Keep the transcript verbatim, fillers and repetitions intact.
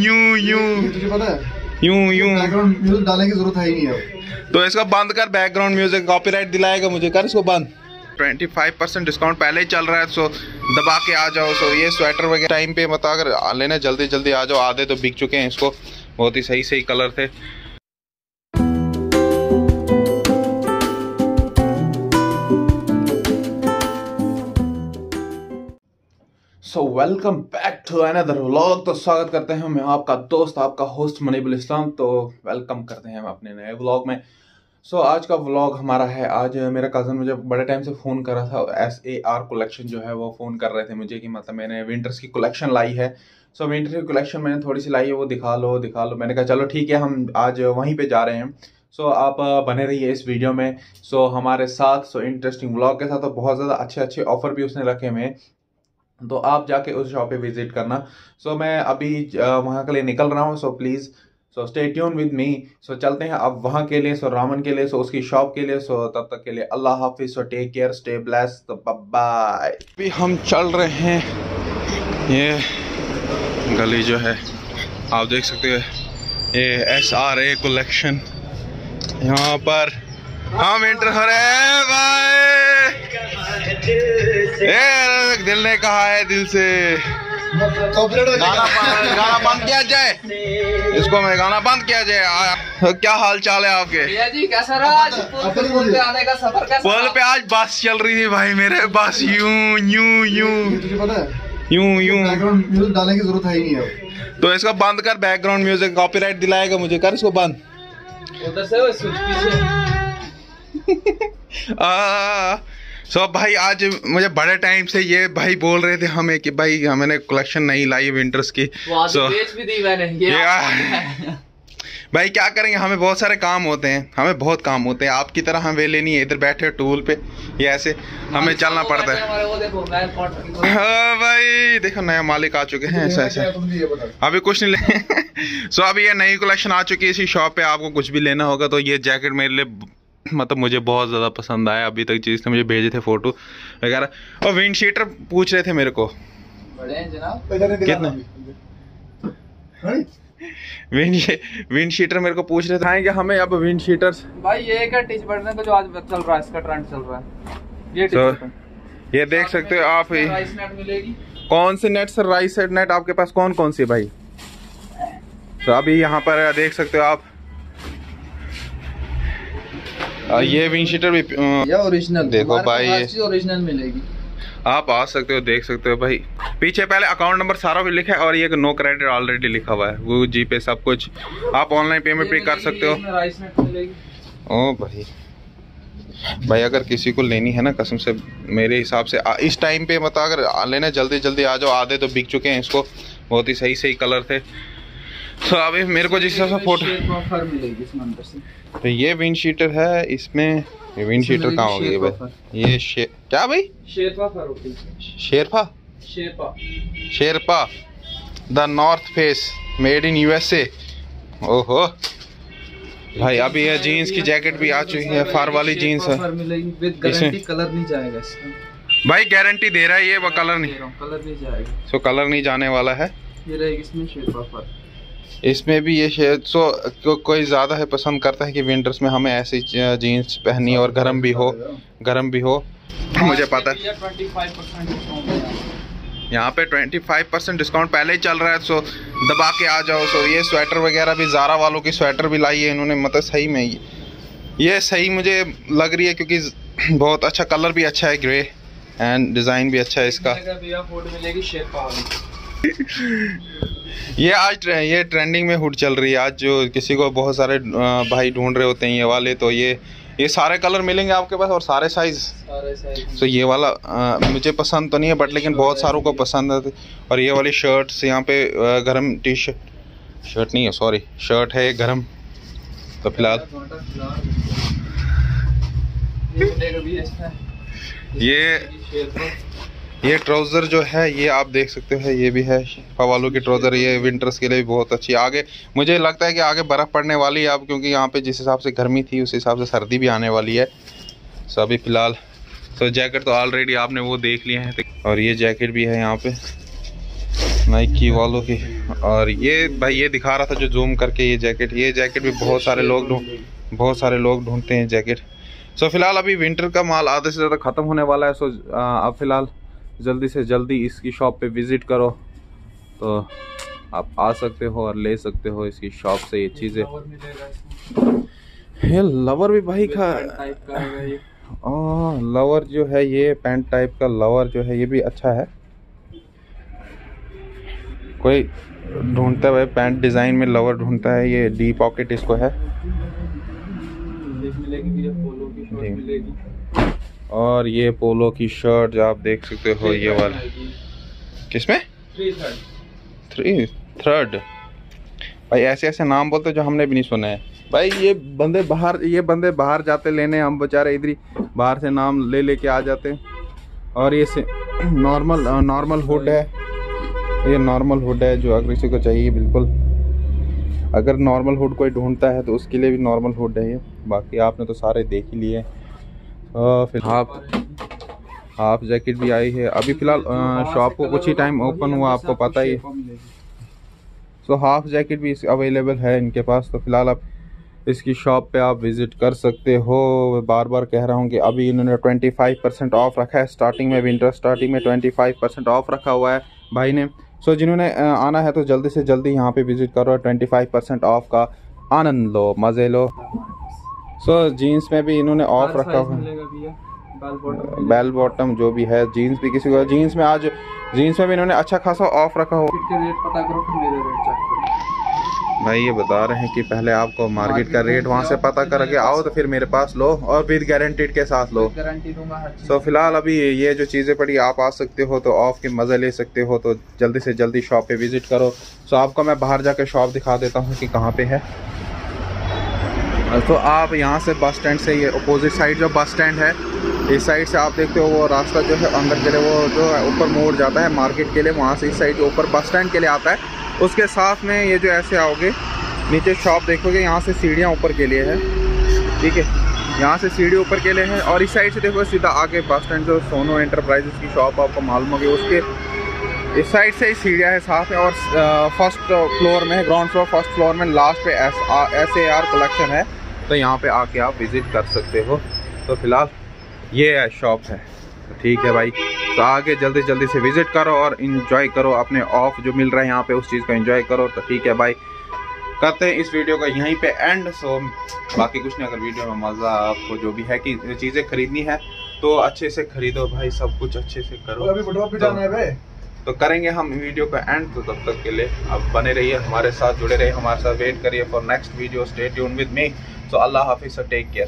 यूं यूं पता है यूं यूं बैकग्राउंड म्यूजिक डालने की जरूरत है ही नहीं है। तो इसको बंद कर, बैकग्राउंड म्यूजिक कॉपीराइट दिलाएगा मुझे, कर इसको बंद। पच्चीस परसेंट डिस्काउंट पहले ही चल रहा है, सो दबा के आ जाओ। सो ये स्वेटर वगैरह टाइम पे बता कर लेना, जल्दी जल्दी आ जाओ, आधे तो बिक चुके हैं। इसको बहुत ही सही सही कलर थे। So welcome back to another vlog. तो स्वागत करते हैं मैं आपका दोस्त, आपका होस्ट मनीबुल इस्लाम। तो वेलकम करते हैं हम अपने नए व्लॉग में। सो so, आज का व्लॉग हमारा है, आज मेरा कज़न मुझे बड़े टाइम से फ़ोन कर रहा था। एस ए आर कलेक्शन जो है वो फ़ोन कर रहे थे मुझे कि मतलब मैंने विंटर्स की कलेक्शन लाई है। सो so, विंटर्स की कलेक्शन मैंने थोड़ी सी लाई है, वो दिखा लो दिखा लो। मैंने कहा चलो ठीक है, हम आज वहीं पे जा रहे हैं। सो so, आप बने रहिए इस वीडियो में, सो so, हमारे साथ, सो so, इंटरेस्टिंग व्लॉग के साथ। तो बहुत ज़्यादा अच्छे अच्छे ऑफर भी उसने रखे हुए, तो आप जाके उस शॉप पे विजिट करना। सो so, मैं अभी वहाँ के लिए निकल रहा हूँ, so please so stay tune with me. So चलते हैं अब वहाँ के लिए, सो so, रामन के लिए, सो so, उसकी शॉप के लिए। सो so, तब तक के लिए अल्लाह हाफिज, so take care, stay bless, bye. अभी हम चल रहे हैं, ये गली जो है आप देख सकते हो, ये एस आर ए कलेक्शन यहाँ पर। हाँ विंटर हो रहे हैं भाई, दिल ने कहा है दिल से गाना गाना बंद किया जाए, इसको मैं गाना बंद किया जाए। क्या हाल चाल है आपके भैया जी, कैसा रहा आज पुल पे आने का सफर? कैसा पुल पे आज बस चल रही थी भाई, मेरे बस यूं यूं यूं पता है यूं यूं बैकग्राउंड म्यूजिक डालने की जरूरत है ही नहीं है। तो इसको बंद कर, बैकग्राउंड म्यूजिक कॉपीराइट दिलाएगा मुझे, कर इसको बंद। उधर से वो स्विच पीछे आ। सो so, भाई आज मुझे बड़े टाइम से ये भाई बोल रहे थे हमें कि भाई हमने कलेक्शन नहीं लाई विंटर्स की। सो बेच भी दी मैंने ये yeah. भाई क्या करेंगे, हमें बहुत सारे काम होते हैं, हमें बहुत काम होते हैं। आपकी तरह हम वेले नहीं है, इधर बैठे टूल पे ये ऐसे हमें चलना पड़ता है। वो देखो, हाँ भाई देखो नया मालिक आ चुके हैं, ऐसा ऐसा अभी कुछ नहीं ले। सो अभी ये नई कलेक्शन आ चुकी है इसी शॉप पे, आपको कुछ भी लेना होगा। तो ये जैकेट मेरे लिए मतलब मुझे बहुत ज़्यादा पसंद आया, अभी तक जिसने मुझे भेजे थे फोटो वगैरह। और विंड शीटर पूछ रहे थे मेरे को बड़े हैं जनाब, कितना विंड विंड शीटर मेरे को पूछ रहे थे कि हमें अब विंड शीटर्स भाई ये क्या टी शर्ट है जो आज चल रहा है, इसका ट्रेंड चल रहा है। ये तो, ये देख सकते हो आप, राइस नेट मिलेगी। कौन सी नेट सर? राइस नेट आपके पास कौन कौन सी भाई? तो अभी यहाँ पर देख सकते हो आप, ये विंग शीटर भी ओरिजिनल देखो भाई, ये ओरिजिनल मिलेगी, आप आ सकते हो, देख सकते हो भाई। पीछे पहले अकाउंट नंबर सारा भी लिखा है और ये नो क्रेडिट ऑलरेडी लिखा हुआ है, वो जी पे सब कुछ आप ऑनलाइन पेमेंट भी कर सकते हो। ओ भाई भाई अगर किसी को लेनी है ना, कसम से मेरे हिसाब से इस टाइम पे बता अगर लेना, जल्दी जल्दी आ जाओ, आधे तो बिक चुके हैं। इसको बहुत ही सही सही कलर थे। तो अभी मेरे को जिस हिसाब से फोटो, तो ये विंड शीटर है, इसमें विंड शीटर कहाँ होगी भाई? ये शे... क्या भाई Sherpa Sherpa Sherpa the North Face made in USA. ओहो भाई अभी ये जीन्स की जैकेट भी आ चुकी है, फार वाली जीन्स है, कलर नहीं जाएगा भाई, गारंटी दे रहा है ये, वो कलर नहीं कलर नहीं जाएगा। सो कलर नहीं जाने वाला है, इसमें शेरपा फर, इसमें भी ये शेयर। सो को, कोई ज़्यादा है पसंद करता है कि विंटर्स में हमें ऐसी जीन्स पहनी और गर्म भी हो, गर्म भी हो। मुझे पता है यहाँ पे पच्चीस परसेंट डिस्काउंट पहले ही चल रहा है, सो दबा के आ जाओ। सो ये स्वेटर वगैरह भी ज़ारा वालों की स्वेटर भी लाई है इन्होंने, मतलब सही में ये सही मुझे लग रही है क्योंकि बहुत अच्छा, कलर भी अच्छा है ग्रे, एंड डिज़ाइन भी अच्छा है इसका। ये आज ट्रे, ये ट्रेंडिंग में हुड चल रही है आज, जो किसी को बहुत सारे भाई ढूंढ रहे होते हैं ये वाले। तो ये ये सारे कलर मिलेंगे आपके पास और सारे साइज सारे साइज। तो ये वाला आ, मुझे पसंद तो नहीं है बट, लेकिन बहुत सारों को पसंद आते। और ये वाली शर्ट्स यहाँ पे गर्म टी शर्ट शर्ट नहीं है, सॉरी शर्ट है गर्म। तो फिलहाल ये ये ट्राउज़र जो है ये आप देख सकते हो, ये भी है फवालों की ट्राउज़र, ये विंटर्स के लिए भी बहुत अच्छी। आगे मुझे लगता है कि आगे बर्फ़ पड़ने वाली है अब, क्योंकि यहाँ पे जिस हिसाब से गर्मी थी उस हिसाब से सर्दी भी आने वाली है। सो अभी फ़िलहाल सो जैकेट तो ऑलरेडी आपने वो देख लिए हैं, और ये जैकेट भी है यहाँ पे। नाइकी वालों की। और ये भाई ये दिखा रहा था जो जूम करके, ये जैकेट, ये जैकेट भी बहुत सारे लोग बहुत सारे लोग ढूंढते हैं जैकेट। सो फिलहाल अभी विंटर का माल आधे से ज़्यादा ख़त्म होने वाला है। सो आप फिलहाल जल्दी से जल्दी इसकी शॉप पे विज़िट करो, तो आप आ सकते हो और ले सकते हो इसकी शॉप से ये चीज़ें। ये लवर भी भाई का, ओह लवर जो है ये पैंट टाइप का लवर जो है ये भी अच्छा है। कोई ढूंढता है पैंट डिज़ाइन में लवर ढूंढता है, ये डी पॉकेट इसको है मिलेगी, पोलो की शर्ट मिलेगी। और ये पोलो की शर्ट जो आप देख सकते हो ये वाली किसमें थ्री थर्ड थ्री थर्ड भाई ऐसे ऐसे नाम बोलते जो हमने भी नहीं सुना है भाई। ये बंदे बाहर ये बंदे बाहर जाते लेने, हम बेचारे इधर ही बाहर से नाम ले लेके आ जाते। और ये से नॉर्मल नॉर्मल हुड है, ये नॉर्मल हुड है जो अगर किसी को चाहिए बिल्कुल, अगर नॉर्मल हुड कोई ढूंढता है तो उसके लिए भी नॉर्मल हुड है ये। बाकी आपने तो सारे देख ही लिए। फिर हाफ हाफ जैकेट भी आई है। अभी फ़िलहाल शॉप को कुछ ही टाइम ओपन हुआ, आपको पता ही है। सो हाफ जैकेट भी अवेलेबल है इनके पास। तो फ़िलहाल आप इसकी शॉप पे आप विज़िट कर सकते हो। बार बार कह रहा हूँ कि अभी इन्होंने ट्वेंटी फाइव परसेंट ऑफ़ रखा है स्टार्टिंग में, विंटर स्टार्टिंग में ट्वेंटी फाइव परसेंट ऑफ़ रखा हुआ है भाई ने। सो so, जिन्होंने आना है तो जल्दी से जल्दी यहाँ पे विज़िट करो, पच्चीस परसेंट ऑफ का आनंद लो, मज़े लो। सो so, जीन्स में भी इन्होंने ऑफ रखा हुआ, बेल बॉटम जो भी है जीन्स भी किसी को, जीन्स में आज जीन्स में भी इन्होंने अच्छा खासा ऑफ रखा हुआ। भाई ये बता रहे हैं कि पहले आपको मार्केट का रेट वहाँ से पता करके आओ, तो फिर मेरे पास लो और विद गारंटीड के साथ लो। सो फिलहाल अभी ये जो चीज़ें पड़ी, आप आ सकते हो तो ऑफ के मज़े ले सकते हो। तो जल्दी से जल्दी शॉप पे विज़िट करो। सो आपको मैं बाहर जाके शॉप दिखा देता हूँ कि कहाँ पे है। तो आप यहाँ से बस स्टैंड से, ये अपोजिट साइड जो बस स्टैंड है इस साइड से आप देखते हो वो रास्ता जो है अंदर के लिए, वो जो है ऊपर मोड़ जाता है मार्केट के लिए, वहाँ से इस साइड जो ऊपर बस स्टैंड के लिए आता है उसके साथ में ये जो ऐसे आओगे नीचे शॉप देखोगे, यहाँ से सीढ़ियाँ ऊपर के लिए है, ठीक है, यहाँ से सीढ़ी ऊपर के लिए है। और इस साइड से देखो सीधा आगे बस स्टैंड जो सोनो एंटरप्राइजेस की शॉप आपको मालूम होगी, उसके इस साइड से ही सीढ़ियाँ है साथ में। और फर्स्ट फ्लोर में, ग्राउंड फ्लोर फर्स्ट फ्लोर में लास्ट पे एस आ, एस ए आर कलेक्शन है, तो यहाँ पर आके आप विज़िट कर सकते हो। तो फिलहाल ये शॉप है, ठीक है भाई। तो आगे जल्दी जल्दी से विज़िट करो और इन्जॉय करो, अपने ऑफ जो मिल रहा है यहाँ पे उस चीज़ को इन्जॉय करो। तो ठीक है भाई, करते हैं इस वीडियो का यहीं पे एंड। सो बाकी कुछ नहीं, अगर वीडियो में मज़ा आपको जो भी है कि चीज़ें खरीदनी है तो अच्छे से खरीदो भाई, सब कुछ अच्छे से करो। अभी तो, तो करेंगे हम वीडियो का एंड। तो तब तक के लिए आप बने रहिए हमारे साथ, जुड़े रहिए हमारे साथ, वेट करिए for next video. Stay tune with me. So अल्लाह हाफिज़, टेक केयर।